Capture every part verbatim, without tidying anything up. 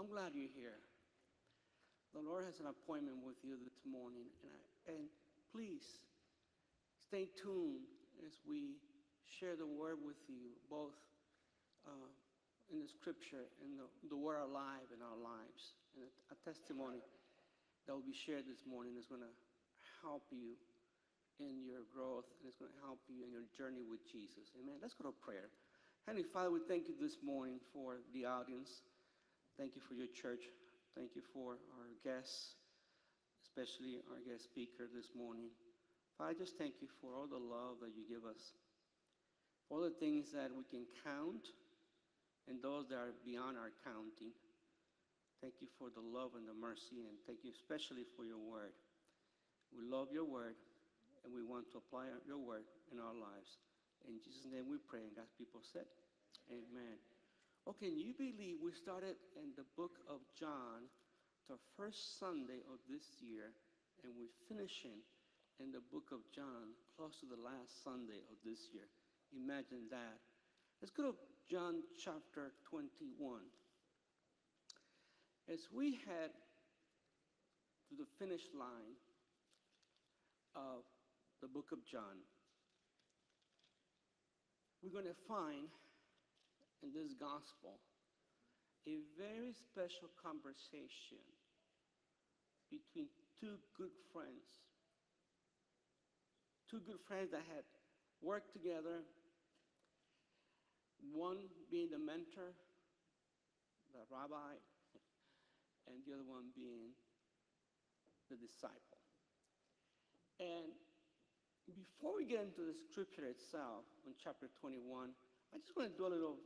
I'm glad you're here. The Lord has an appointment with you this morning, and, I, and please stay tuned as we share the word with you, both uh, in the scripture and the, the word alive in our lives, and a, a testimony that will be shared this morning is going to help you in your growth, and it's going to help you in your journey with Jesus. Amen. Let's go to prayer. Heavenly Father, we thank you this morning for the audience. Thank you for your church. Thank you for our guests, especially our guest speaker this morning. Father, I just thank you for all the love that you give us, all the things that we can count and those that are beyond our counting. Thank you for the love and the mercy, and thank you especially for your word. We love your word, and we want to apply your word in our lives. In Jesus' name we pray, and God's people said, amen. Oh, can you believe we started in the book of John the first Sunday of this year, and we're finishing in the book of John close to the last Sunday of this year. Imagine that. Let's go to John chapter twenty-one. As we head to the finish line of the book of John, we're going to find in this gospel a very special conversation between two good friends. Two good friends that had worked together, one being the mentor, the rabbi, and the other one being the disciple. And before we get into the scripture itself, in chapter twenty-one, I just want to do a little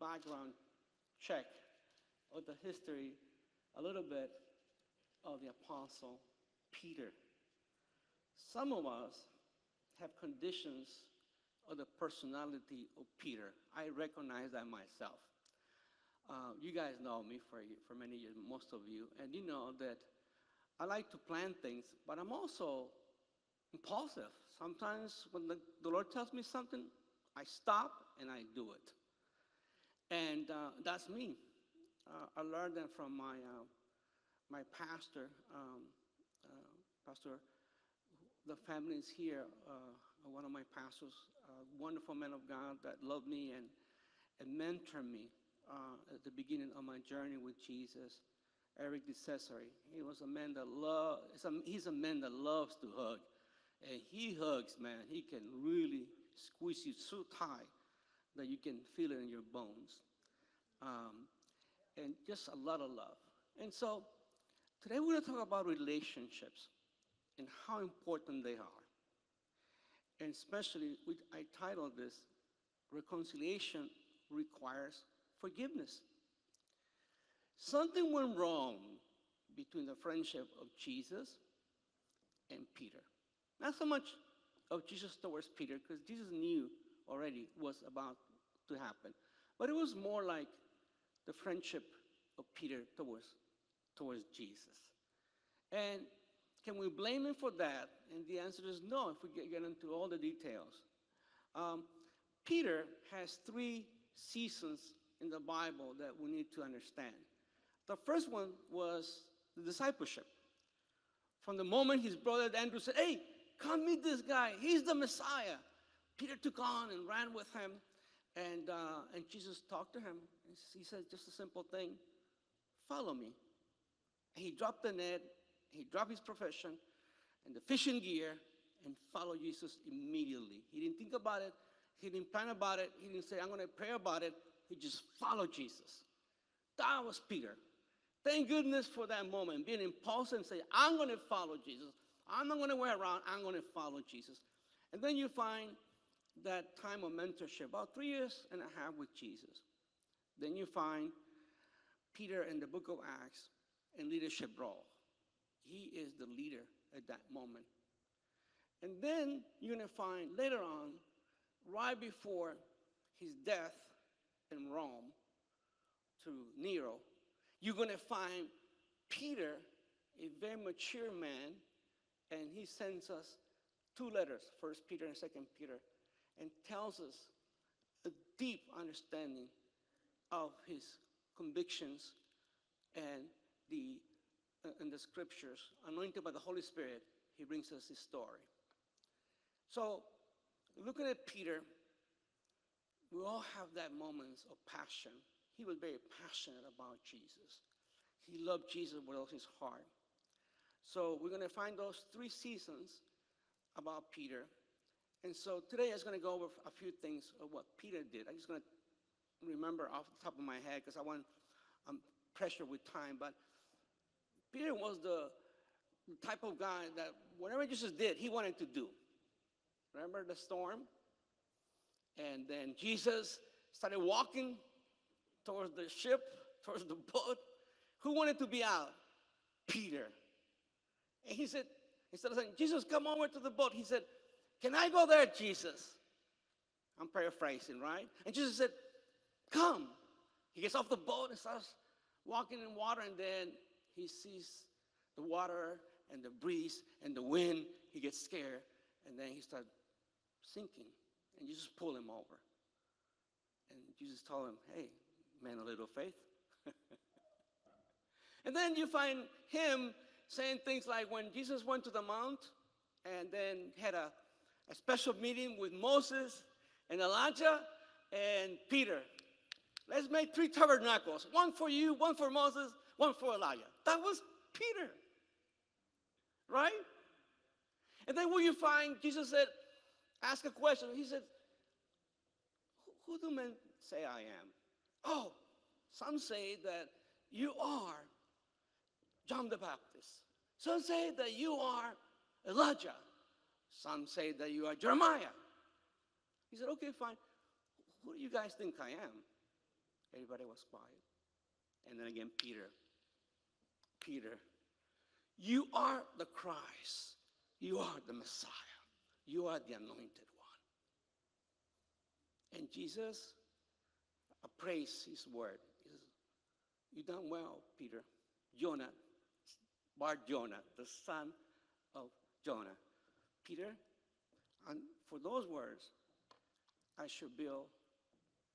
background check of the history, a little bit of the apostle Peter. Some of us have conditions of the personality of Peter. I recognize that myself. Uh, you guys know me for, for many years, most of you, and you know that I like to plan things, but I'm also impulsive. Sometimes when the, the Lord tells me something, I stop and I do it. And uh, that's me. Uh, I learned that from my uh, my pastor, um, uh, pastor, the family is here, uh, one of my pastors, a wonderful man of God that loved me and, and mentored me uh, at the beginning of my journey with Jesus, Eric DeCessary. He was a man that loved, he's a man that loves to hug. And he hugs, man. He can really squeeze you so tight that you can feel it in your bones. Um, and just a lot of love. And so today we're going to talk about relationships and how important they are. And especially, I titled this, Reconciliation Requires Forgiveness. Something went wrong between the friendship of Jesus and Peter. Not so much of Jesus towards Peter, because Jesus knew already was about to happen. But it was more like the friendship of Peter towards, towards Jesus. And can we blame him for that? And the answer is no, if we get, get into all the details. Um, Peter has three seasons in the Bible that we need to understand. The first one was the discipleship. From the moment his brother Andrew said, hey, come meet this guy, he's the Messiah, Peter took on and ran with him, and, uh, and Jesus talked to him. He said just a simple thing, follow me. And he dropped the net, he dropped his profession and the fishing gear and followed Jesus immediately. He didn't think about it, he didn't plan about it, he didn't say, I'm going to pray about it. He just followed Jesus. That was Peter. Thank goodness for that moment, being impulsive and saying, I'm going to follow Jesus. I'm not going to wait around, I'm going to follow Jesus. And then you find that time of mentorship, about three years and a half with Jesus. Then you find Peter in the book of Acts in leadership role. He is the leader at that moment. And then you're going to find later on, right before his death in Rome to Nero, you're going to find Peter, a very mature man, and he sends us two letters, First Peter and Second Peter, and tells us a deep understanding of his convictions and the, uh, and the scriptures, anointed by the Holy Spirit, he brings us his story. So looking at Peter, we all have that moments of passion. He was very passionate about Jesus. He loved Jesus with all his heart. So we're going to find those three seasons about Peter. And so today I was going to go over a few things of what Peter did. I'm just going to remember off the top of my head because I want um, pressure with time. But Peter was the type of guy that whatever Jesus did, he wanted to do. Remember the storm? And then Jesus started walking towards the ship, towards the boat. Who wanted to be out? Peter. And he said, instead of saying, Jesus, come over to the boat, he said, can I go there, Jesus? I'm paraphrasing, right? And Jesus said, come. He gets off the boat and starts walking in water, and then he sees the water and the breeze and the wind. He gets scared, and then he starts sinking. And Jesus pulled him over. And Jesus told him, hey, man, a little faith. And then you find him saying things like when Jesus went to the mount and then had a, a special meeting with Moses and Elijah and Peter. Let's make three tabernacles, one for you, one for Moses, one for Elijah. That was Peter, right? And then what you find, Jesus said, ask a question. He said, who do men say I am? Oh, some say that you are John the Baptist. Some say that you are Elijah. Some say that you are Jeremiah. He said, okay, fine. Who do you guys think I am? Everybody was quiet. And then again, Peter. Peter, you are the Christ. You are the Messiah. You are the anointed one. And Jesus appraised his word. He says, you done well, Peter. Jonah, bar Jonah, the son of Jonah. Peter, and for those words, I should build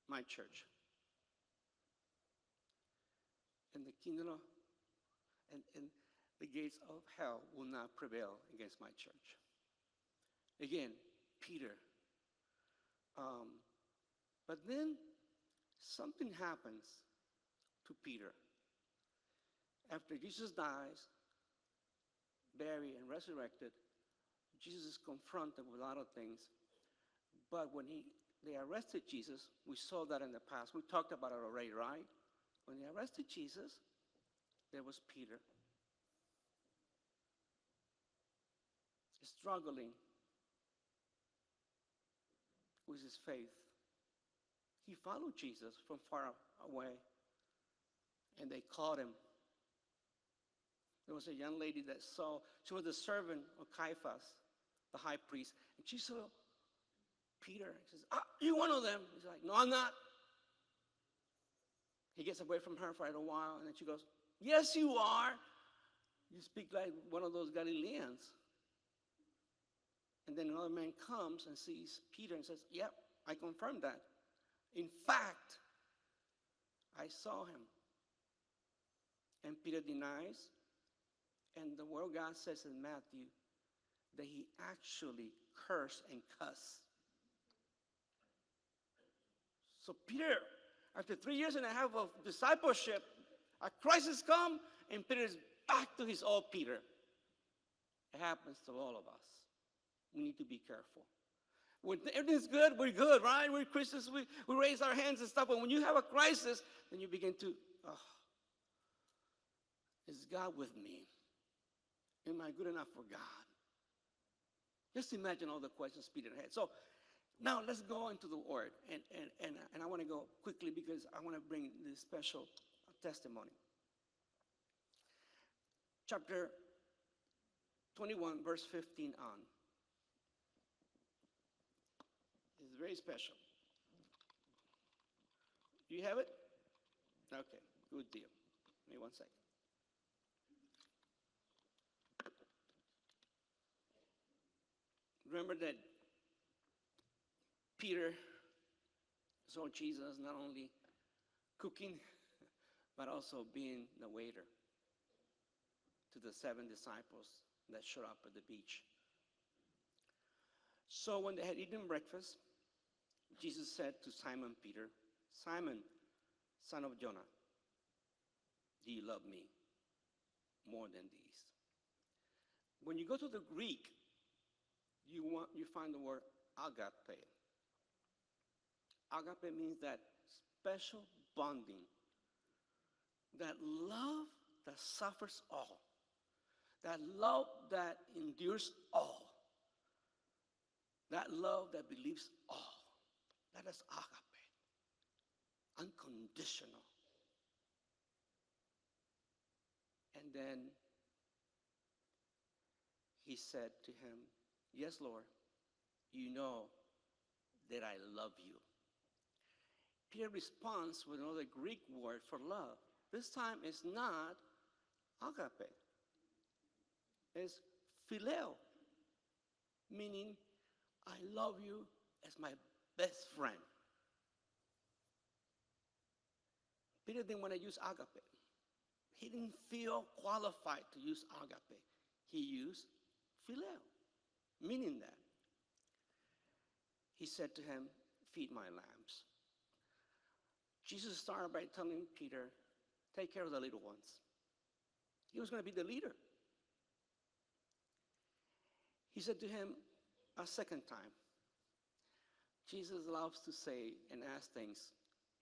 my church. And the kingdom of, and, and the gates of hell will not prevail against my church. Again, Peter. Um, but then something happens to Peter. After Jesus dies, buried, and resurrected, Jesus is confronted with a lot of things. But when he, they arrested Jesus, we saw that in the past. We talked about it already, right? When they arrested Jesus, there was Peter, struggling with his faith. He followed Jesus from far away, and they caught him. There was a young lady that saw, she was the servant of Caiaphas, the high priest, and she saw Peter. She says, ah, you're one of them. He's like, no, I'm not. He gets away from her for a while, and then she goes, yes, you are. You speak like one of those Galileans. And then another man comes and sees Peter and says, yep, I confirmed that. In fact, I saw him. And Peter denies. And the word of God says in Matthew that he actually cursed and cussed. So Peter, after three years and a half of discipleship, a crisis comes, and Peter is back to his old Peter. It happens to all of us. We need to be careful. When everything's good, we're good, right? We're Christians, we, we raise our hands and stuff. But when you have a crisis, then you begin to, oh, is God with me? Am I good enough for God? Just imagine all the questions Peter had. So now let's go into the word. And, and, and, and I want to go quickly because I want to bring this special testimony. Chapter twenty-one, verse fifteen on. It's very special. Do you have it? Okay, good deal. Give me one second. Remember that Peter saw Jesus not only cooking, but also being the waiter to the seven disciples that showed up at the beach. So when they had eaten breakfast, Jesus said to Simon Peter, "Simon, son of Jonah, do you love me more than these?" When you go to the Greek, you want, you find the word agape. Agape means that special bonding, that love that suffers all, that love that endures all, that love that believes all. That is agape. Unconditional. And then he said to him, "Yes, Lord, you know that I love you." Peter responds with another Greek word for love. This time it's not agape. It's phileo, meaning I love you as my best friend. Peter didn't want to use agape. He didn't feel qualified to use agape. He used phileo, meaning that. He said to him, "Feed my lambs." Jesus started by telling Peter, take care of the little ones. He was going to be the leader. He said to him a second time. Jesus loves to say and ask things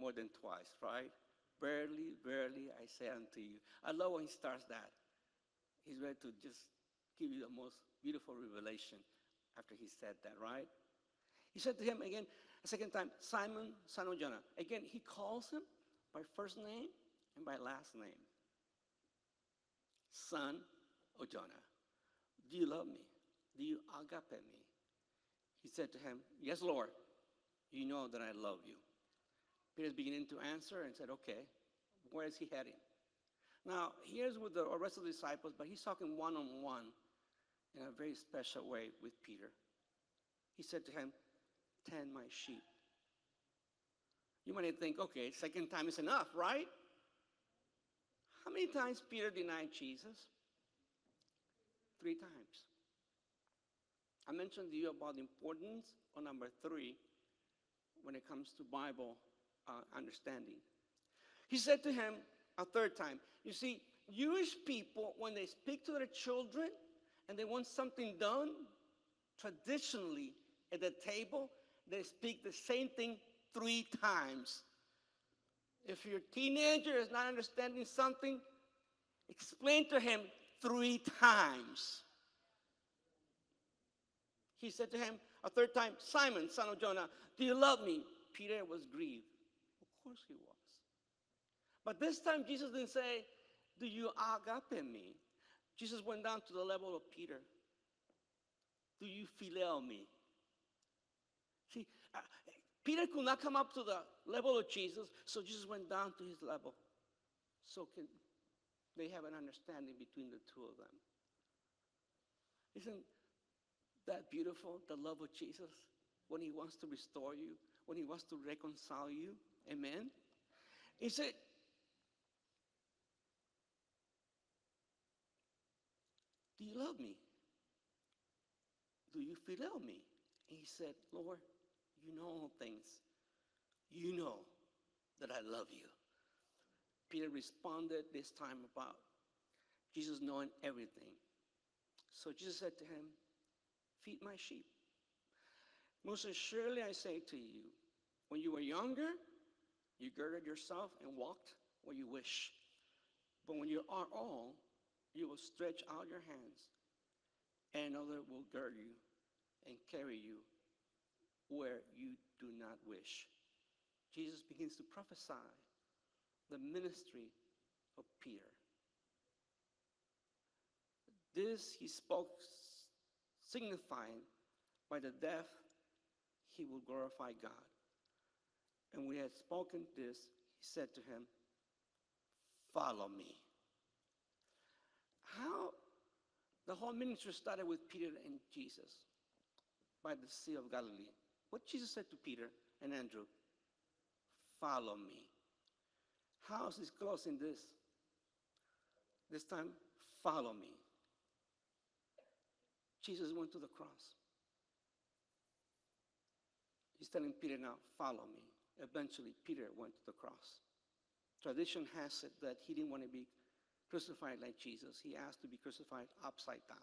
more than twice, right? Verily, verily, I say unto you. I love when he starts that. He's ready to just give you the most beautiful revelation after he said that, right? He said to him again a second time, "Simon, son of Jonah." Again, he calls him by first name and by last name. "Son of Jonah, do you love me? Do you agape me?" He said to him, "Yes, Lord, you know that I love you." Peter's beginning to answer and said, okay, where is he heading? Now, here's with the rest of the disciples, but he's talking one-on-one in a very special way with Peter. He said to him, "Tend my sheep." You might think, okay, second time is enough, right? How many times Peter denied Jesus? Three times. I mentioned to you about the importance of number three when it comes to Bible Uh, understanding. He said to him a third time. You see, Jewish people, when they speak to their children and they want something done, traditionally at the table, they speak the same thing three times. If your teenager is not understanding something, explain to him three times. He said to him a third time, "Simon, son of Jonah, do you love me?" Peter was grieved. Of course he was. But this time Jesus didn't say, "Do you agape me?" Jesus went down to the level of Peter. "Do you phileo me?" See, uh, Peter could not come up to the level of Jesus, so Jesus went down to his level. So can they have an understanding between the two of them. Isn't that beautiful, the love of Jesus, when he wants to restore you, when he wants to reconcile you? Amen. He said, "Do you love me? Do you phileo me?" And he said, "Lord, you know all things. You know that I love you." Peter responded this time about Jesus knowing everything. So Jesus said to him, "Feed my sheep. Most surely I say to you, when you were younger, you girded yourself and walked where you wish. But when you are old, you will stretch out your hands, and another will gird you and carry you where you do not wish." Jesus begins to prophesy the ministry of Peter. This he spoke, signifying by the death he will glorify God. And when he had spoken this, he said to him, "Follow me." How the whole ministry started with Peter and Jesus by the Sea of Galilee. What Jesus said to Peter and Andrew, "Follow me." house is closing this. This time, follow me. Jesus went to the cross. He's telling Peter now, follow me. Eventually, Peter went to the cross. Tradition has it that he didn't want to be crucified like Jesus. He asked to be crucified upside down.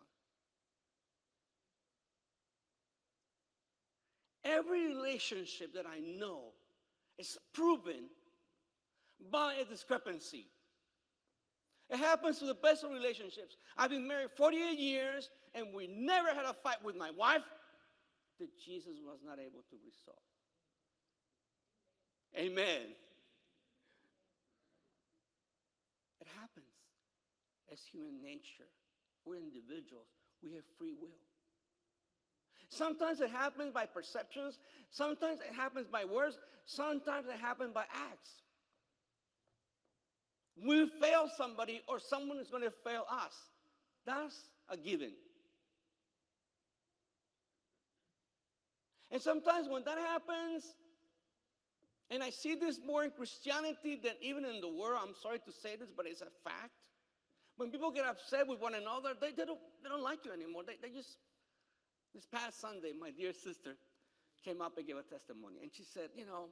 Every relationship that I know is proven by a discrepancy. It happens to the best of relationships. I've been married forty-eight years, and we never had a fight with my wife that Jesus was not able to resolve. Amen. It happens as human nature. We're individuals. We have free will. Sometimes it happens by perceptions. Sometimes it happens by words. Sometimes it happens by acts. We fail somebody or someone is going to fail us. That's a given. And sometimes when that happens, and I see this more in Christianity than even in the world, I'm sorry to say this, but it's a fact. When people get upset with one another, they, they, don't, they don't like you anymore. They, they just... This past Sunday, my dear sister came up and gave a testimony. And she said, you know,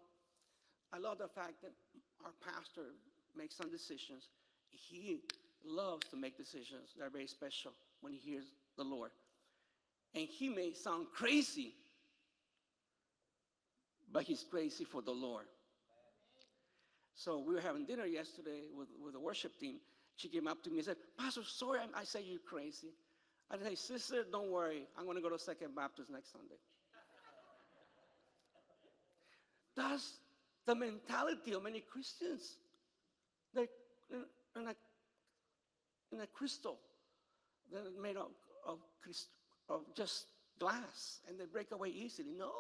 I love the fact that our pastor makes some decisions. He loves to make decisions that are very special when he hears the Lord. And he may sound crazy, but he's crazy for the Lord. So we were having dinner yesterday with, with the worship team. She came up to me and said, Pastor, sorry, I, I said you're crazy. I say, sister, don't worry. I'm going to go to Second Baptist next Sunday. That's the mentality of many Christians. They're in a, in a crystal. They're made of, of, of just glass, and they break away easily. No.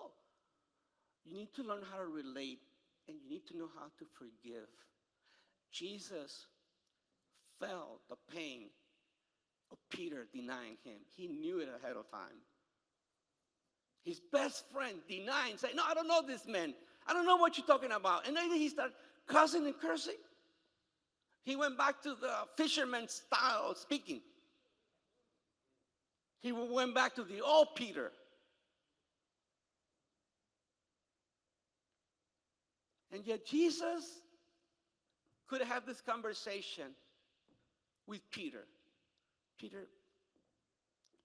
You need to learn how to relate, and you need to know how to forgive. Jesus felt the pain of Peter denying him. He knew it ahead of time. His best friend denying, saying, no, I don't know this man. I don't know what you're talking about. And then he started cussing and cursing. He went back to the fisherman style of speaking. He went back to the old Peter. And yet Jesus could have this conversation with Peter. Peter,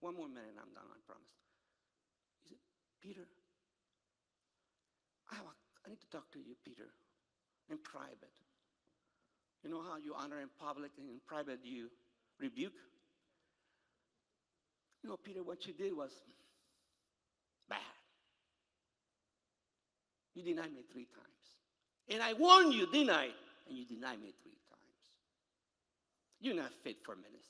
one more minute and I'm done, I promise. He said, Peter, I, have a, I need to talk to you, Peter, in private. You know how you honor in public and in private you rebuke? You know, Peter, what you did was bad. You denied me three times. And I warned you, didn't I? And you denied me three times. You're not fit for ministry.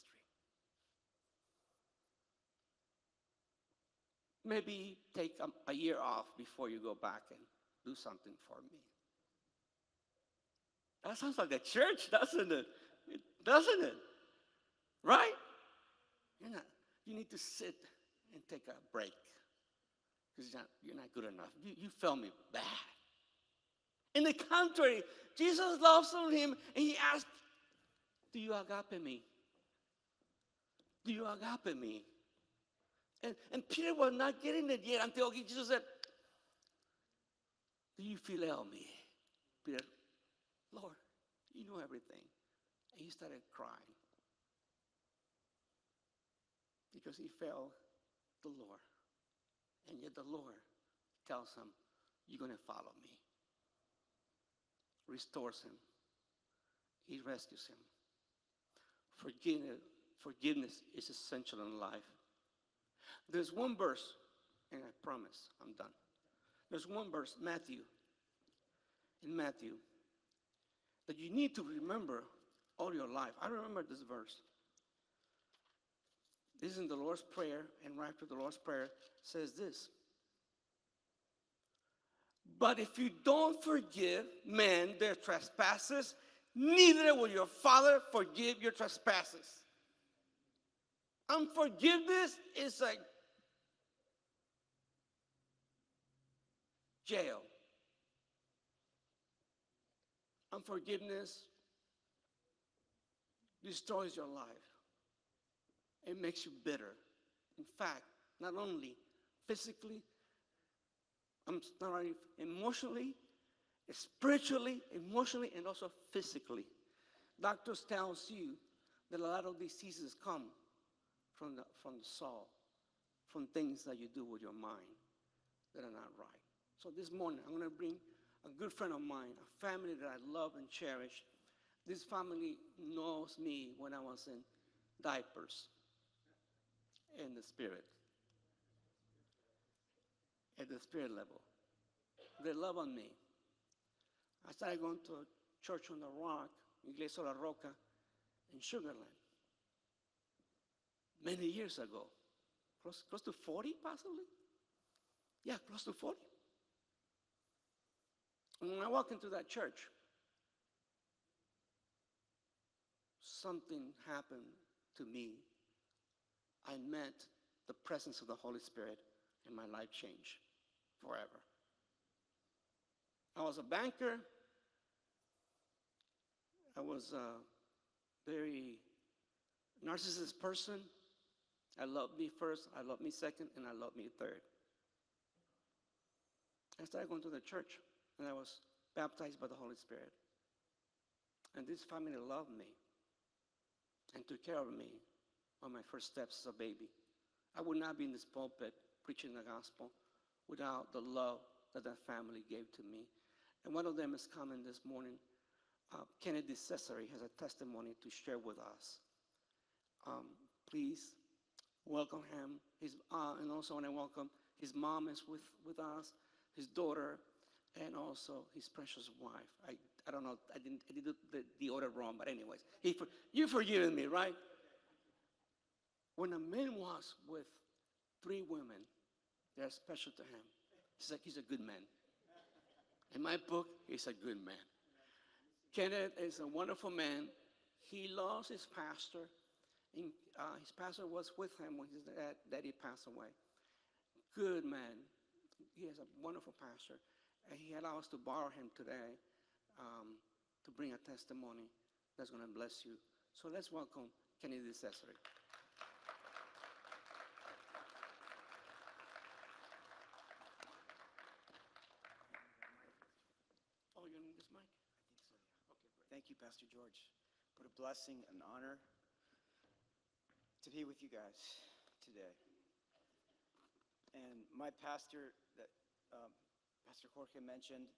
Maybe take a, a year off before you go back and do something for me. That sounds like the church, doesn't it? It doesn't it? Right? You're not, you need to sit and take a break. Because you're not, you're not good enough. You, you failed me bad. In the contrary, Jesus loves him and he asked, do you agape me? Do you agape me? And, and Peter was not getting it yet until Jesus said, do you phileo me? Peter, Lord, you know everything. And he started crying because he failed the Lord. And yet the Lord tells him, you're going to follow me. Restores him. He rescues him. Forgiveness, forgiveness is essential in life. There's one verse, and I promise I'm done. There's one verse, Matthew, in Matthew, that you need to remember all your life. I remember this verse. This is in the Lord's Prayer, and right after the Lord's Prayer says this. But if you don't forgive men their trespasses, neither will your Father forgive your trespasses. Unforgiveness is like jail. Unforgiveness destroys your life. It makes you bitter. In fact, not only physically, I'm sorry, emotionally, spiritually, emotionally, and also physically. Doctors tell you that a lot of diseases come from the, from the soul, from things that you do with your mind that are not right. So this morning, I'm going to bring a good friend of mine, a family that I love and cherish. This family knows me when I was in diapers, in the spirit, at the spirit level. They love on me. I started going to a church on the rock, Iglesia La Roca, in Sugarland, many years ago. Close, close to forty, possibly? Yeah, close to forty. And when I walked into that church, something happened to me. I met the presence of the Holy Spirit, and my life changed forever. I was a banker. I was a very narcissist person. I loved me first, I loved me second, and I loved me third. I started going to the church, and I was baptized by the Holy Spirit. And this family loved me and took care of me on my first steps as a baby. I would not be in this pulpit preaching the gospel without the love that that family gave to me. And one of them is coming this morning. Uh, Kenneth DeCesare has a testimony to share with us. Um, please welcome him. His, uh, and also want to welcome his mom is with, with us, his daughter, and also his precious wife. I, I don't know, I didn't I did the, the order wrong, but anyways, he for, you've forgiven me, right? When a man walks with three women, they're special to him. He's like, he's a good man. In my book, he's a good man. Kenneth is a wonderful man. He lost his pastor. And, uh, his pastor was with him when his dad, daddy passed away. Good man. He has a wonderful pastor. And he allowed us to borrow him today um, to bring a testimony that's going to bless you. So let's welcome Kenneth DeCesare. Thank you, Pastor George. What a blessing and honor to be with you guys today. And my pastor, that um, Pastor Jorge mentioned,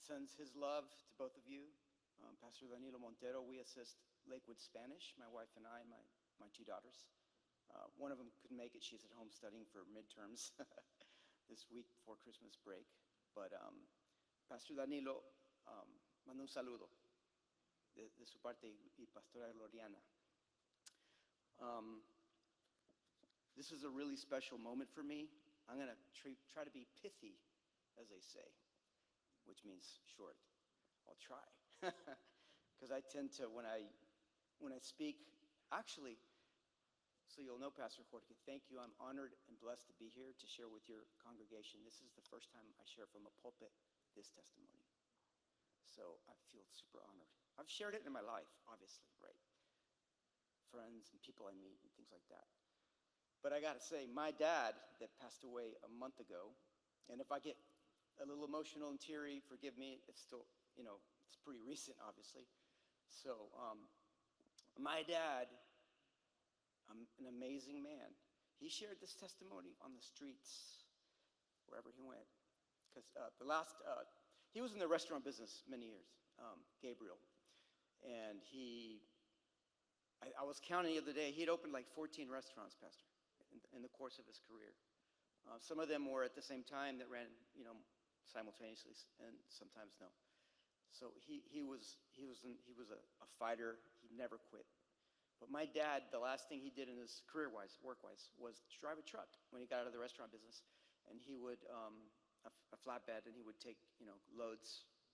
sends his love to both of you. Um, Pastor Danilo Montero, we assist Lakewood Spanish, my wife and I, and my, my two daughters. Uh, one of them couldn't make it. She's at home studying for midterms this week before Christmas break. But um, Pastor Danilo um, manda un saludo. De, de su parte y pastora Loriana. Um, this is a really special moment for me. I'm going to tr try to be pithy, as they say, which means short. I'll try, because I tend to when I when I speak. Actually, so you'll know, Pastor Jorge. Thank you. I'm honored and blessed to be here to share with your congregation. This is the first time I share from a pulpit this testimony. So I feel super honored. I've shared it in my life, obviously, right? Friends and people I meet and things like that. But I got to say, my dad that passed away a month ago, and if I get a little emotional and teary, forgive me, it's still, you know, it's pretty recent, obviously. So um, my dad, um, an amazing man, he shared this testimony on the streets, wherever he went. Because uh, the last... Uh, He was in the restaurant business many years, um, Gabriel. And he, I, I was counting the other day, he had opened like fourteen restaurants, Pastor, in, in the course of his career. Uh, some of them were at the same time that ran, you know, simultaneously, and sometimes no. So he, he was, he was, in, he was a, a fighter. He never quit. But my dad, the last thing he did in his career-wise, work-wise, was drive a truck when he got out of the restaurant business. And he would... Um, A, a flatbed, and he would take, you know, loads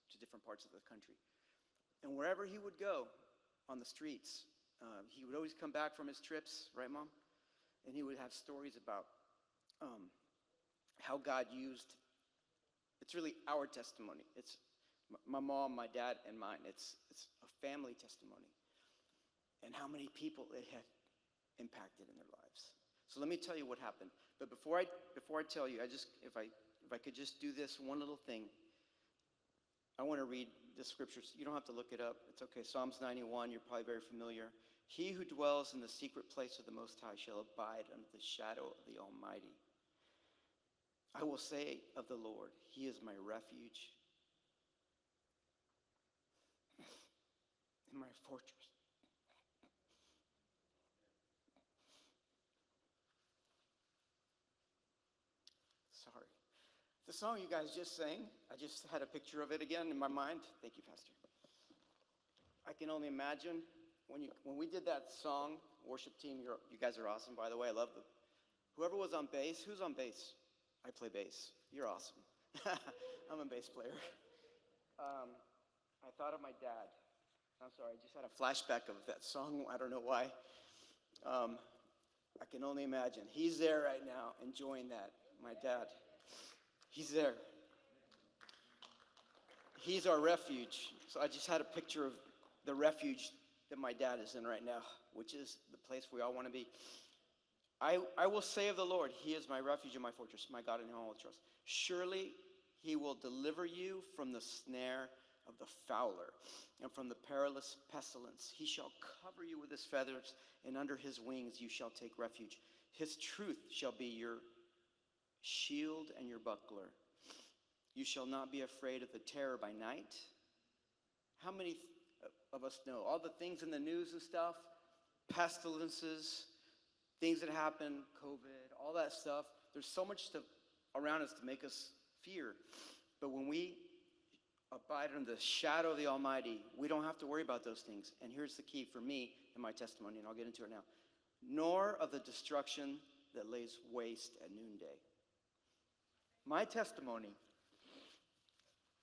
to different parts of the country. And wherever he would go on the streets, uh, he would always come back from his trips, right, Mom? And he would have stories about um, how God used, it's really our testimony. It's my mom, my dad, and mine. It's, it's a family testimony. and how many people it had impacted in their lives. So let me tell you what happened. But before I before I tell you, I just if I if I could just do this one little thing. I want to read the scriptures. You don't have to look it up. It's okay. Psalms ninety-one, you're probably very familiar. He who dwells in the secret place of the Most High shall abide under the shadow of the Almighty. I will say of the Lord, he is my refuge and my fortress. Sorry. The song you guys just sang, I just had a picture of it again in my mind. Thank you, Pastor. I can only imagine when you when we did that song, worship team, you're, you guys are awesome, by the way. I love them. Whoever was on bass, who's on bass? I play bass. You're awesome. I'm a bass player. Um, I thought of my dad. I'm sorry, I just had a flashback of that song. I don't know why. Um, I can only imagine. He's there right now enjoying that, my dad. He's there. He's our refuge. So I just had a picture of the refuge that my dad is in right now, which is the place we all want to be. I, I will say of the Lord, he is my refuge and my fortress, my God in whom I will trust. Surely he will deliver you from the snare of the fowler and from the perilous pestilence. He shall cover you with his feathers, and under his wings you shall take refuge. His truth shall be your shield and your buckler. You shall not be afraid of the terror by night. How many of us know all the things in the news and stuff? Pestilences, things that happen, COVID, all that stuff. There's so much stuff around us to make us fear. But when we abide under the shadow of the Almighty, we don't have to worry about those things. And here's the key for me and my testimony, and I'll get into it now. Nor of the destruction that lays waste at noonday. My testimony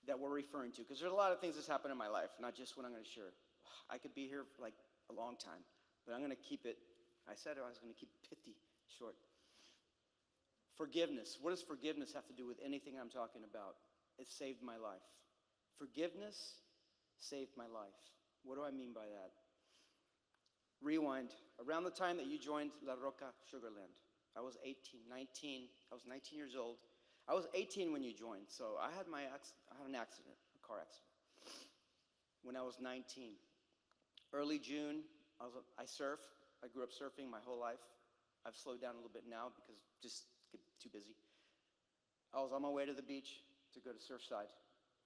that we're referring to, because there's a lot of things that's happened in my life, not just what I'm going to share. I could be here for like a long time, but I'm going to keep it. I said I was going to keep it pithy, short. Forgiveness. What does forgiveness have to do with anything I'm talking about? It saved my life. Forgiveness saved my life. What do I mean by that? Rewind. Around the time that you joined La Roca, Sugarland, I was eighteen, nineteen. I was nineteen years old. I was eighteen when you joined, so I had my I had an accident, a car accident, when I was nineteen. Early June, I, was, I surf. I grew up surfing my whole life. I've slowed down a little bit now because just get too busy. I was on my way to the beach to go to Surfside.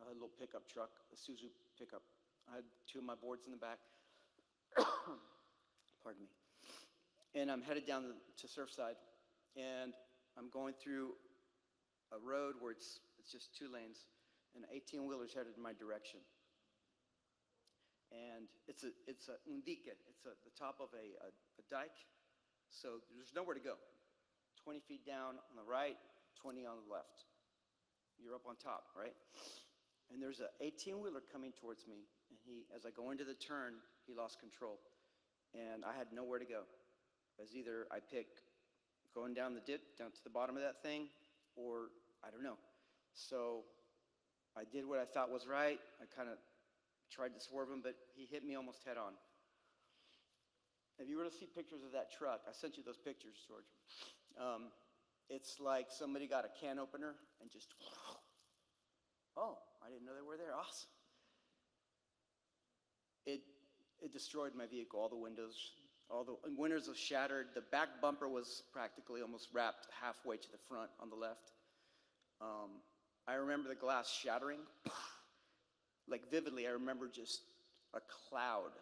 I had a little pickup truck, a Suzuki pickup. I had two of my boards in the back. Pardon me. And I'm headed down to Surfside, and I'm going through a road where it's it's just two lanes, and eighteen-wheeler's headed in my direction. And it's a it's a undique, it's a, the top of a, a, a dike, so there's nowhere to go. twenty feet down on the right, twenty on the left. You're up on top, right? And there's an eighteen-wheeler coming towards me, and he, as I go into the turn, he lost control, and I had nowhere to go. As either I pick going down the dip, down to the bottom of that thing, or I don't know. So I did what I thought was right. I kind of tried to swerve him, but he hit me almost head on. If you were to see pictures of that truck, I sent you those pictures, George. Um, it's like somebody got a can opener and just, oh, I didn't know they were there. Awesome. It, it destroyed my vehicle, all the windows. All the windows were shattered. The back bumper was practically almost wrapped halfway to the front on the left. Um, I remember the glass shattering. Like vividly, I remember just a cloud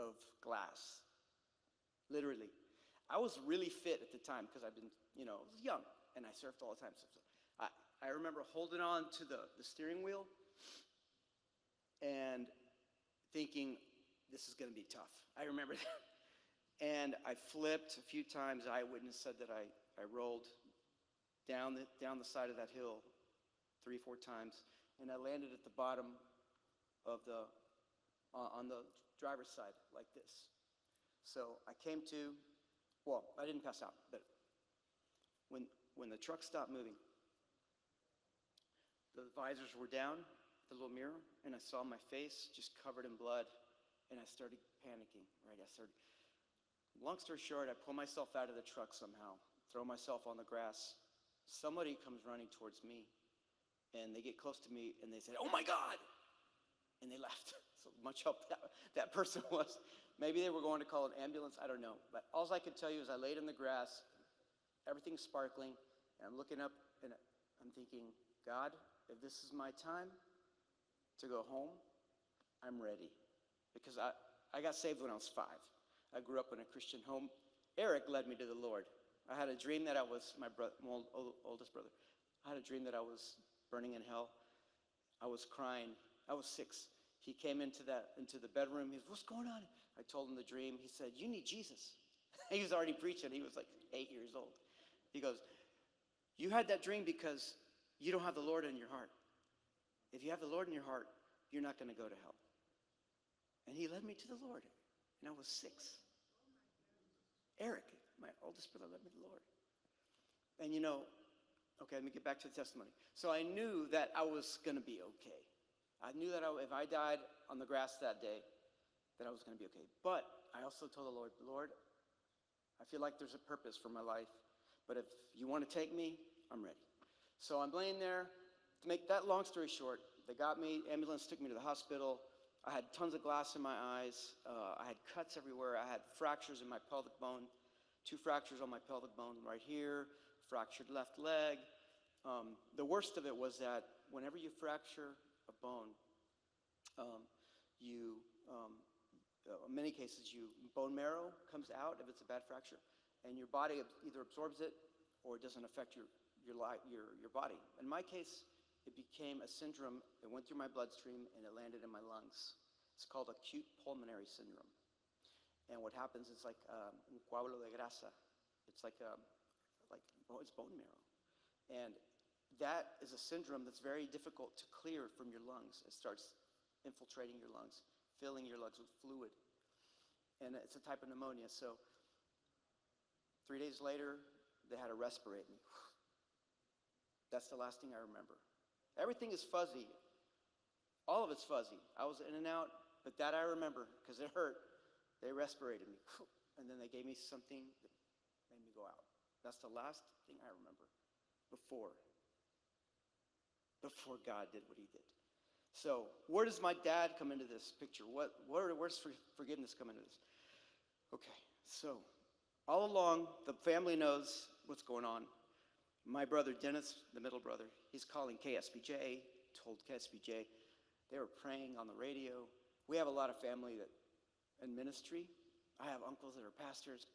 of glass. Literally. I was really fit at the time because I've been, you know, I was young and I surfed all the time. So I, I remember holding on to the, the steering wheel and thinking, this is going to be tough. I remember that. And I flipped a few times. Eyewitness said that I, I rolled down the, down the side of that hill three, four times. And I landed at the bottom of the, uh, on the driver's side like this. So I came to, well, I didn't pass out. But when, when the truck stopped moving, the visors were down, the little mirror, and I saw my face just covered in blood. and I started panicking, right? I started, long story short, I pull myself out of the truck somehow, throw myself on the grass. Somebody comes running towards me, and they get close to me, and they said, "Oh my God!" And they left. So much help that, that person was. Maybe they were going to call an ambulance, I don't know. But all I could tell you is I laid in the grass, everything's sparkling, and I'm looking up, and I'm thinking, God, if this is my time to go home, I'm ready. Because I, I got saved when I was five. I grew up in a Christian home. Eric led me to the Lord. I had a dream that I was, my, bro- my old, old, oldest brother, I had a dream that I was burning in hell. I was crying. I was six. He came into that into the bedroom. He was, "What's going on?" I told him the dream. He said, "You need Jesus." He was already preaching. He was like eight years old. He goes, "You had that dream because you don't have the Lord in your heart. If you have the Lord in your heart, you're not going to go to hell." And he led me to the Lord. And I was six. Eric, my oldest brother, led me to the Lord. And you know, okay, let me get back to the testimony. So I knew that I was going to be okay. I knew that I, if I died on the grass that day, that I was going to be okay. But I also told the Lord, "Lord, I feel like there's a purpose for my life. But if you want to take me, I'm ready." So I'm laying there. To make that long story short, they got me. Ambulance took me to the hospital. I had tons of glass in my eyes. Uh, I had cuts everywhere. I had fractures in my pelvic bone. Two fractures on my pelvic bone right here. Fractured left leg. Um, the worst of it was that whenever you fracture a bone, um, you, um, in many cases, you bone marrow comes out if it's a bad fracture, and your body either absorbs it or it doesn't affect your your life, your your body. In my case, it became a syndrome. It went through my bloodstream and it landed in my lungs. It's called acute pulmonary syndrome. And what happens is like um, un coágulo de grasa. It's like um, like oh, it's bone marrow, and that is a syndrome that's very difficult to clear from your lungs. It starts infiltrating your lungs, filling your lungs with fluid. And it's a type of pneumonia. So three days later, they had to respirate me. That's the last thing I remember. Everything is fuzzy. All of it's fuzzy. I was in and out, but that I remember because it hurt. They respirated me. And then they gave me something that made me go out. That's the last thing I remember before. Before God did what he did. So where does my dad come into this picture? What, where, where's forgiveness come into this? Okay, so all along, the family knows what's going on. My brother Dennis, the middle brother, he's calling K S B J, told K S B J. They were praying on the radio. We have a lot of family that in ministry. I have uncles that are pastors,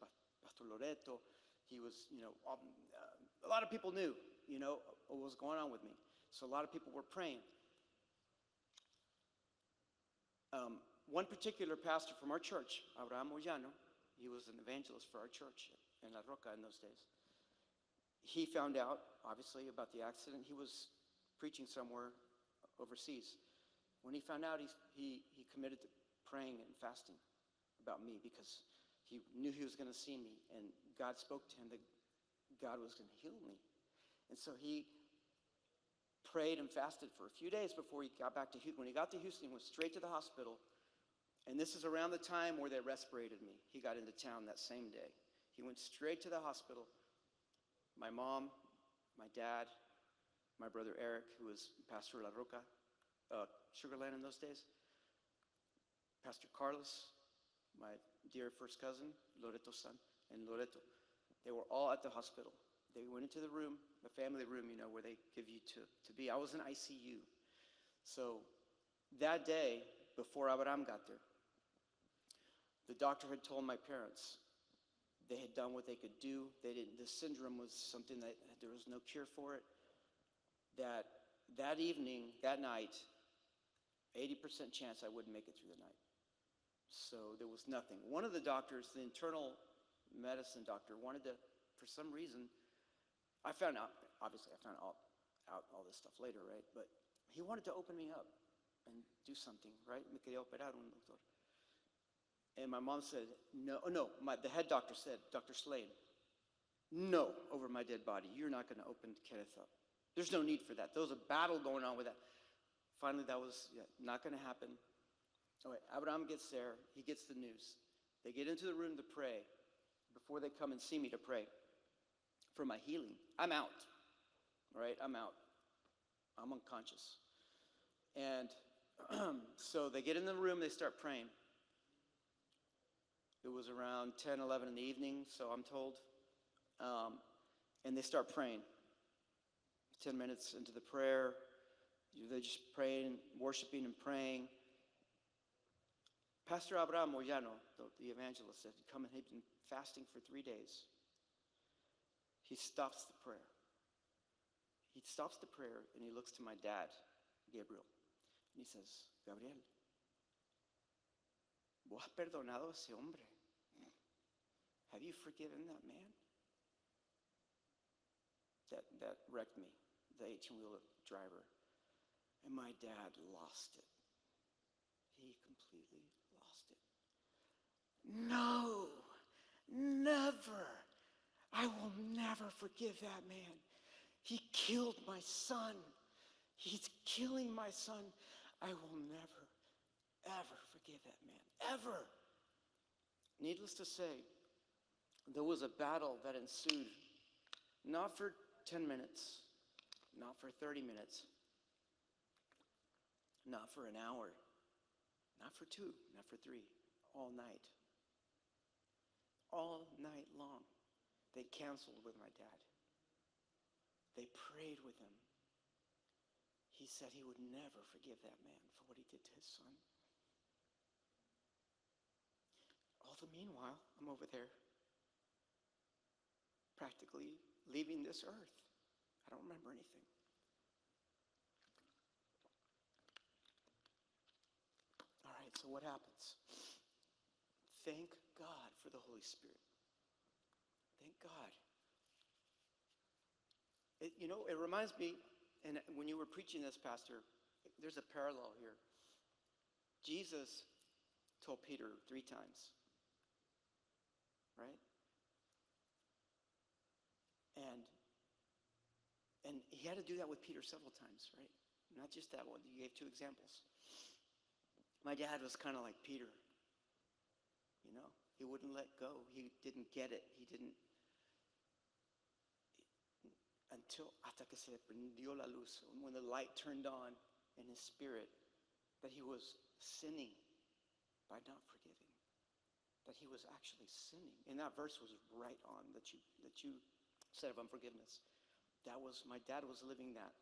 Pastor Loreto. He was, you know, um, uh, a lot of people knew, you know, what was going on with me. So a lot of people were praying. Um, one particular pastor from our church, Abraham Moyano, he was an evangelist for our church in La Roca in those days. He found out, obviously, about the accident. He was preaching somewhere overseas. When he found out, he, he, he committed to praying and fasting about me because he knew he was going to see me. And God spoke to him that God was going to heal me. And so he prayed and fasted for a few days before he got back to Houston. When he got to Houston, he went straight to the hospital. And this is around the time where they respirated me. He got into town that same day. He went straight to the hospital. My mom, my dad, my brother Eric, who was Pastor La Roca, uh, Sugarland in those days, Pastor Carlos, my dear first cousin, Loreto's son, and Loreto. They were all at the hospital. They went into the room, the family room, you know, where they give you to, to be. I was in I C U. So that day, before Abraham got there, the doctor had told my parents they had done what they could do. They didn't, the syndrome was something that there was no cure for it. That that evening, that night, eighty percent chance I wouldn't make it through the night. So there was nothing. One of the doctors, the internal medicine doctor, wanted to, for some reason, I found out, obviously I found out, out all this stuff later, right? But he wanted to open me up and do something, right? Me quería operar un doctor. And my mom said, no, no, my, the head doctor said, Doctor Slade, no, over my dead body. You're not going to open Kenneth up. There's no need for that. There was a battle going on with that. Finally, that was yeah, not going to happen. So Abraham gets there. He gets the news. They get into the room to pray before they come and see me to pray for my healing. I'm out. All right, I'm out. I'm unconscious. And so they get in the room. They start praying. It was around ten, eleven in the evening, so I'm told. Um, and they start praying. Ten minutes into the prayer, they're just praying, worshiping and praying. Pastor Abraham Moyano, the, the evangelist, said he'd come and he'd been fasting for three days. He stops the prayer. He stops the prayer and he looks to my dad, Gabriel. And he says, Gabriel, vos has perdonado a ese hombre. Have you forgiven that man? That, that wrecked me, the eighteen-wheeler driver. And my dad lost it. He completely lost it. No, never. I will never forgive that man. He killed my son. He's killing my son. I will never, ever forgive that man, ever. Needless to say, there was a battle that ensued, not for ten minutes, not for thirty minutes, not for an hour, not for two, not for three, all night. All night long, they counseled with my dad. They prayed with him. He said he would never forgive that man for what he did to his son. All the meanwhile, I'm over there, practically leaving this earth. I don't remember anything. All right, so what happens? Thank God for the Holy Spirit. Thank God. It, you know, it reminds me, and when you were preaching this, Pastor, there's a parallel here. Jesus told Peter three times, right? And and he had to do that with Peter several times, right? Not just that one. You gave two examples. My dad was kind of like Peter, you know? He wouldn't let go. He didn't get it. He didn't. Until, hasta que se le prendió la luz, when the light turned on in his spirit, that he was sinning by not forgiving. That he was actually sinning. And that verse was right on that you that you said of unforgiveness. That was, my dad was living that.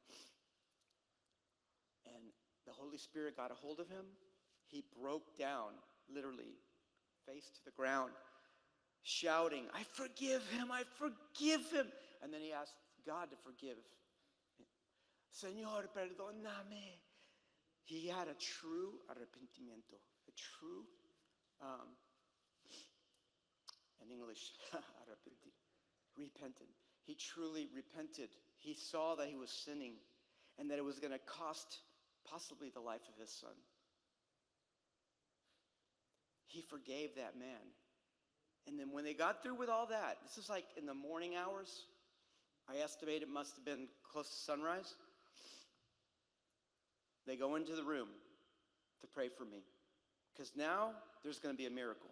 And the Holy Spirit got a hold of him. He broke down, literally, face to the ground, shouting, I forgive him, I forgive him. And then he asked God to forgive. Señor, perdóname. He had a true arrepentimiento, a true, um, in English, arrepentimiento. Repented. He truly repented. He saw that he was sinning and that it was going to cost possibly the life of his son. He forgave that man. And then when they got through with all that, this is like in the morning hours. I estimate it must have been close to sunrise. They go into the room to pray for me because now there's going to be a miracle.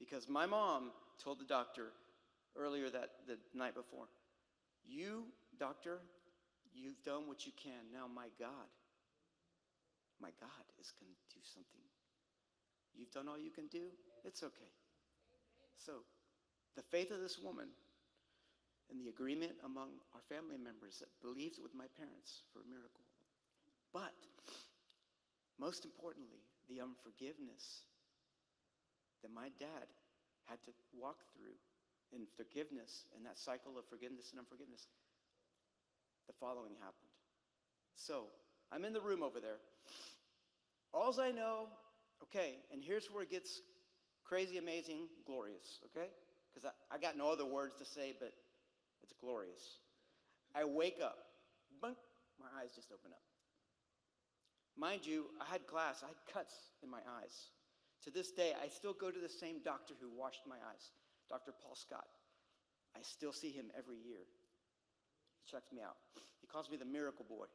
Because my mom told the doctor earlier that the night before, you, doctor, you've done what you can. Now my God, my God is going to do something. You've done all you can do. It's okay. So the faith of this woman and the agreement among our family members that believed with my parents for a miracle. But most importantly, the unforgiveness that my dad had to walk through in forgiveness, and that cycle of forgiveness and unforgiveness, the following happened. So I'm in the room over there. All's I know, okay, and here's where it gets crazy, amazing, glorious, okay? Because I, I got no other words to say, but it's glorious. I wake up. Bunk, my eyes just open up. Mind you, I had glass. I had cuts in my eyes. To this day, I still go to the same doctor who washed my eyes. Doctor Paul Scott. I still see him every year. He checks me out. He calls me the miracle boy.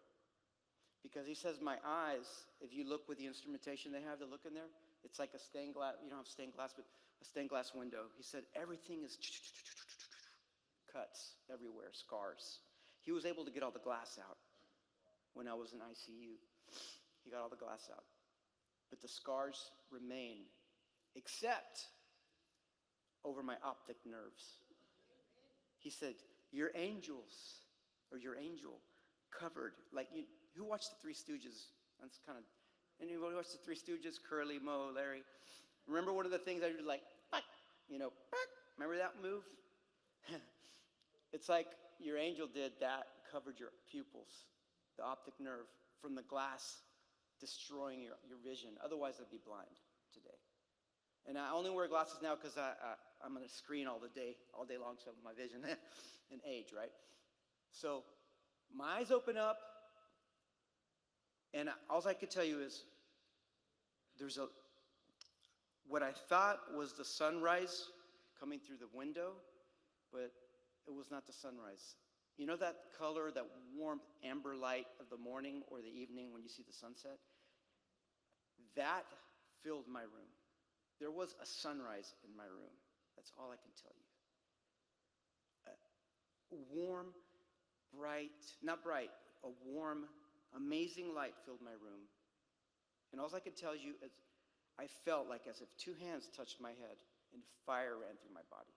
Because he says, my eyes, if you look with the instrumentation they have to look in there, it's like a stained glass, you don't have stained glass, but a stained glass window. He said, everything is cuts everywhere, scars. He was able to get all the glass out. When I was in I C U, he got all the glass out. But the scars remain, except over my optic nerves. He said, your angels, or your angel, covered, like, you, who watched the Three Stooges? That's kind of, anybody watched the Three Stooges? Curly, Moe, Larry. Remember one of the things I did, like, you know, remember that move? It's like your angel did that, covered your pupils, the optic nerve, from the glass, destroying your, your vision. Otherwise, I'd be blind today. And I only wear glasses now because I, I, I'm on a screen all the day, all day long, so my vision and age, right? So my eyes open up, and all I could tell you is there's a, what I thought was the sunrise coming through the window, but it was not the sunrise. You know that color, that warm amber light of the morning or the evening when you see the sunset? That filled my room. There was a sunrise in my room. That's all I can tell you. A warm, bright, not bright, a warm, amazing light filled my room. And all I can tell you is I felt like as if two hands touched my head and fire ran through my body.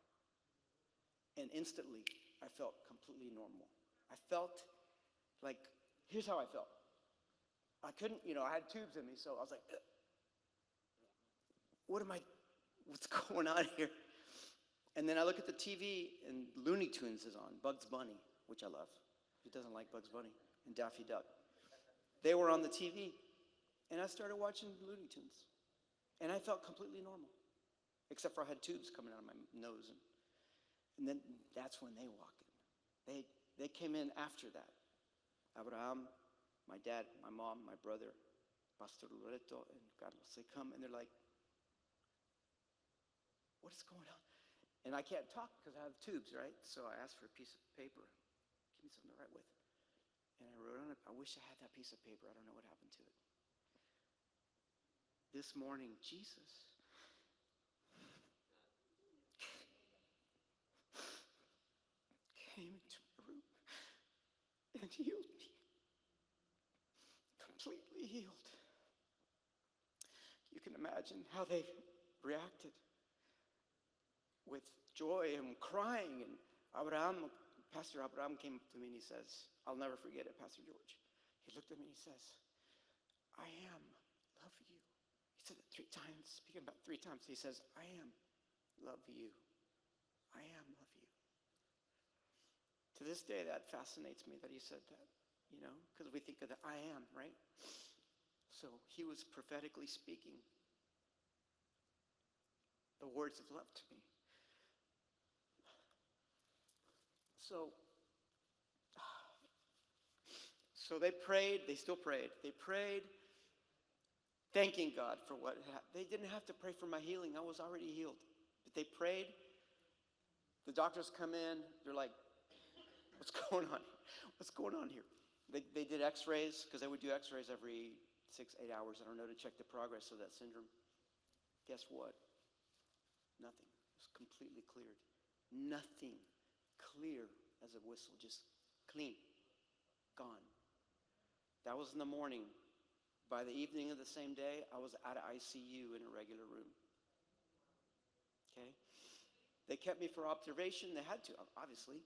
And instantly, I felt completely normal. I felt like, here's how I felt. I couldn't, you know, I had tubes in me, so I was like, ugh. What am I, what's going on here? And then I look at the T V, and Looney Tunes is on, Bugs Bunny, which I love. Who doesn't like Bugs Bunny? And Daffy Duck. They were on the T V, and I started watching Looney Tunes. And I felt completely normal, except for I had tubes coming out of my nose. And, And then that's when they walk in. They, they came in after that. Abraham, my dad, my mom, my brother, Pastor Loreto, and Carlos, they come and they're like, what is going on? And I can't talk because I have tubes, right? So I asked for a piece of paper. Give me something to write with. And I wrote on it, I wish I had that piece of paper. I don't know what happened to it. This morning, Jesus. Came into my room and healed me. Completely healed. You can imagine how they reacted with joy and crying. And Abraham, Pastor Abraham came up to me and he says, I'll never forget it, Pastor George. He looked at me and he says, I am, love you. He said it three times, speaking about three times. He says, I am, love you. I am, love you. To this day, that fascinates me that he said that, you know, because we think of the I am, right? So he was prophetically speaking the words of love to me. So, so they prayed, they still prayed. They prayed, thanking God for what happened. They didn't have to pray for my healing. I was already healed. But they prayed. The doctors come in. They're like, what's going on? What's going on here? They, they did x-rays, because they would do x-rays every six, eight hours, I don't know, to check the progress of that syndrome. Guess what? Nothing. It was completely cleared. Nothing. Clear as a whistle. Just clean. Gone. That was in the morning. By the evening of the same day, I was out of I C U in a regular room. Okay? They kept me for observation. They had to, obviously.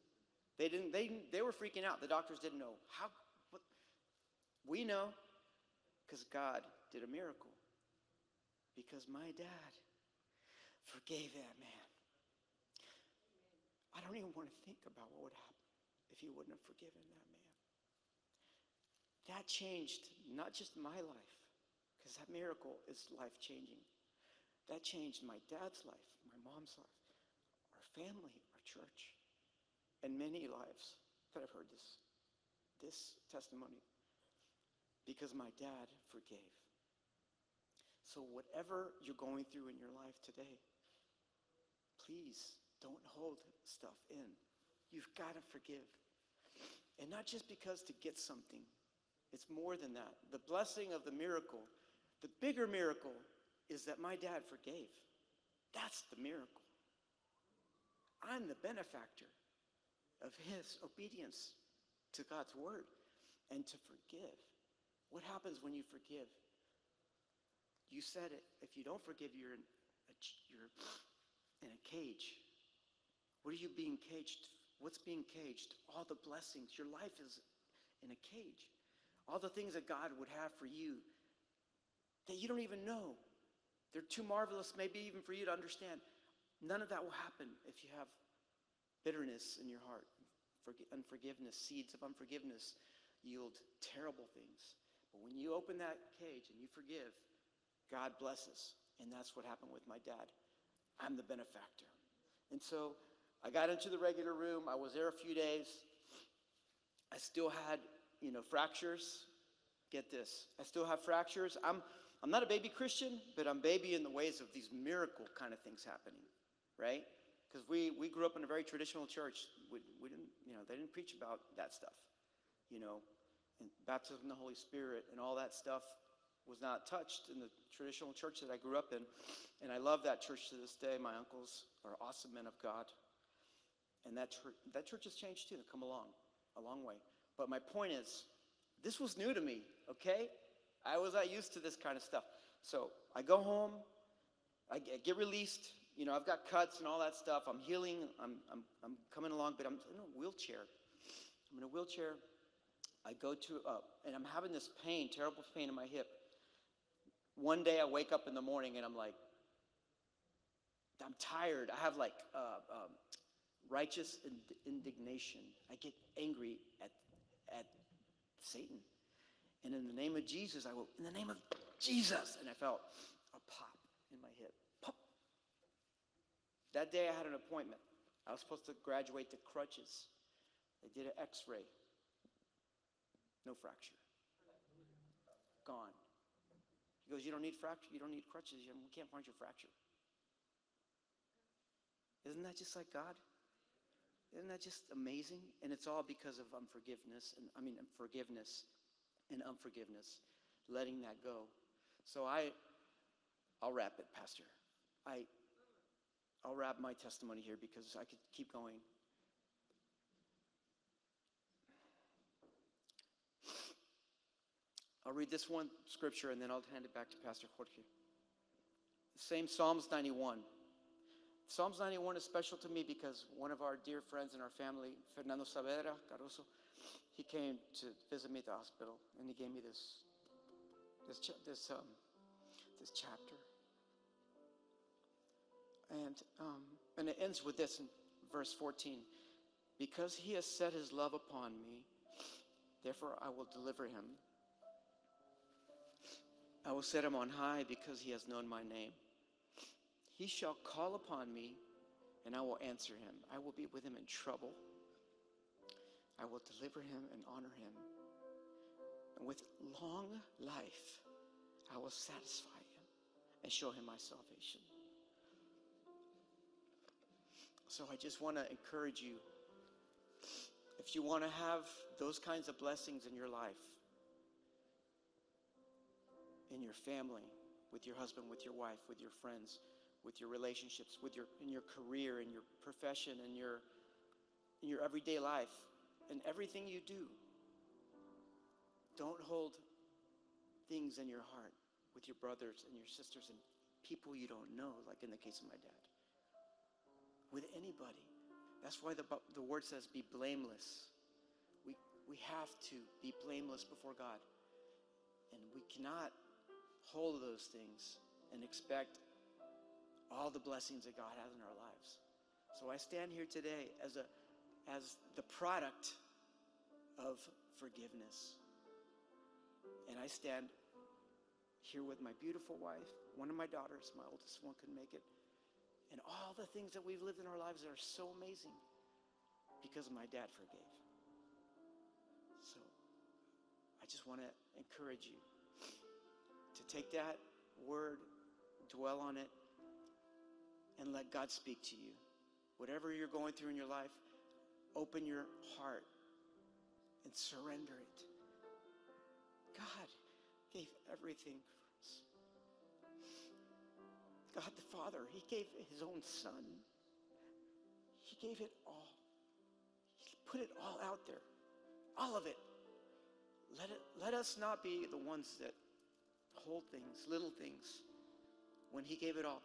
They didn't. They they were freaking out. The doctors didn't know how. What, we know, because God did a miracle. Because my dad forgave that man. I don't even want to think about what would happen if he wouldn't have forgiven that man. That changed not just my life, because that miracle is life changing. That changed my dad's life, my mom's life, our family, our church. And many lives that have heard this, this testimony, because my dad forgave. So whatever you're going through in your life today, please don't hold stuff in. You've got to forgive. And not just because to get something. It's more than that. The blessing of the miracle, the bigger miracle is that my dad forgave. That's the miracle. I'm the benefactor of his obedience to God's word and to forgive. What happens when you forgive? You said it. If you don't forgive, you're in a, you're in a cage. What are you being caged? What's being caged? All the blessings. Your life is in a cage. All the things that God would have for you that you don't even know. They're too marvelous, maybe even for you to understand. None of that will happen if you have bitterness in your heart. Unforgiveness, seeds of unforgiveness yield terrible things. But when you open that cage and you forgive, God blesses. And that's what happened with my dad. I'm the benefactor. And so I got into the regular room. I was there a few days. I still had, you know, fractures. Get this. I still have fractures. I'm I'm not a baby Christian, but I'm baby in the ways of these miracle kind of things happening, right? Because we, we grew up in a very traditional church. We, we didn't, you know, they didn't preach about that stuff, you know, and baptism in the Holy Spirit and all that stuff was not touched in the traditional church that I grew up in. And I love that church to this day. My uncles are awesome men of God. And that church, that church has changed too. They've come along, a long way. But my point is, this was new to me, okay? I was not used to this kind of stuff. So I go home, I get released. You know, I've got cuts and all that stuff. I'm healing. I'm I'm I'm coming along, but I'm in a wheelchair. I'm in a wheelchair. I go to uh, and I'm having this pain, terrible pain in my hip. One day I wake up in the morning and I'm like, I'm tired. I have like uh, um, righteous ind- indignation. I get angry at at Satan. And in the name of Jesus, I will, in the name of Jesus. And I felt a pop in my hip. Pop. That day I had an appointment. I was supposed to graduate to crutches. They did an x-ray. No fracture. Gone. He goes, you don't need fracture. You don't need crutches. We can't find your fracture. Isn't that just like God? Isn't that just amazing? And it's all because of unforgiveness. And I mean, forgiveness. And unforgiveness, letting that go. So I, I'll wrap it, Pastor. I, I'll wrap my testimony here because I could keep going. I'll read this one scripture and then I'll hand it back to Pastor Jorge. Same Psalms ninety-one. Psalms ninety-one is special to me because one of our dear friends in our family, Fernando Saavedra Caruso, he came to visit me at the hospital, and he gave me this, this, cha- this, um, this chapter. And um, and it ends with this in verse fourteen: "Because he has set his love upon me, therefore I will deliver him. I will set him on high because he has known my name. He shall call upon me, and I will answer him. I will be with him in trouble. I will deliver him and honor him. And with long life, I will satisfy him and show him my salvation." So I just want to encourage you, if you want to have those kinds of blessings in your life, in your family, with your husband, with your wife, with your friends, with your relationships, with your in your career, in your profession, in your in your everyday life, in everything you do, don't hold things in your heart with your brothers and your sisters and people you don't know, like in the case of my dad. With anybody. That's why the, the word says be blameless. We, we have to be blameless before God. And we cannot hold those things and expect all the blessings that God has in our lives. So I stand here today as a as the product of forgiveness. And I stand here with my beautiful wife, one of my daughters, my oldest one couldn't make it, and all the things that we've lived in our lives that are so amazing because my dad forgave. So I just want to encourage you to take that word, dwell on it, and let God speak to you. Whatever you're going through in your life, open your heart and surrender it. God gave everything for us. God the Father, he gave his own son. He gave it all. He put it all out there, all of it. Let it, let us not be the ones that hold things, little things, when he gave it all.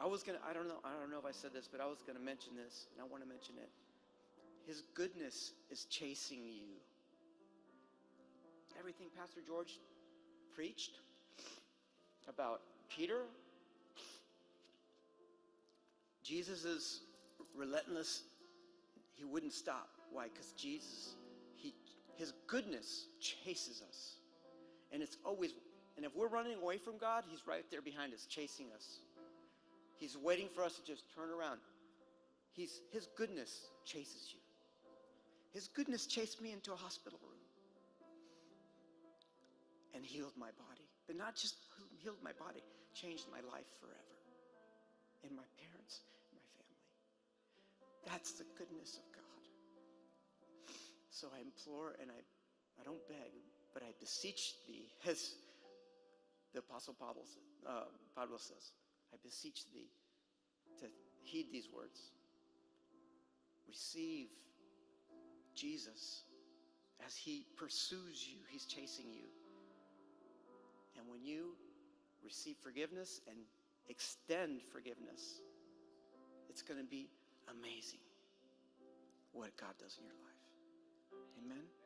I was gonna, I don't know, I don't know if I said this, but I was gonna mention this, and I wanna mention it. His goodness is chasing you. Everything Pastor Jorge preached about Peter, Jesus is relentless. He wouldn't stop. Why? Because Jesus, he, his goodness chases us. And it's always, and if we're running away from God, he's right there behind us, chasing us. He's waiting for us to just turn around. He's, his goodness chases you. His goodness chased me into a hospital room and healed my body. But not just healed my body, changed my life forever. And my parents, and my family. That's the goodness of God. So I implore, and I, I don't beg, but I beseech thee, as the Apostle Pablo, uh, Pablo says, I beseech thee to heed these words. Receive Jesus as he pursues you, he's chasing you. And when you receive forgiveness and extend forgiveness, it's going to be amazing what God does in your life. Amen.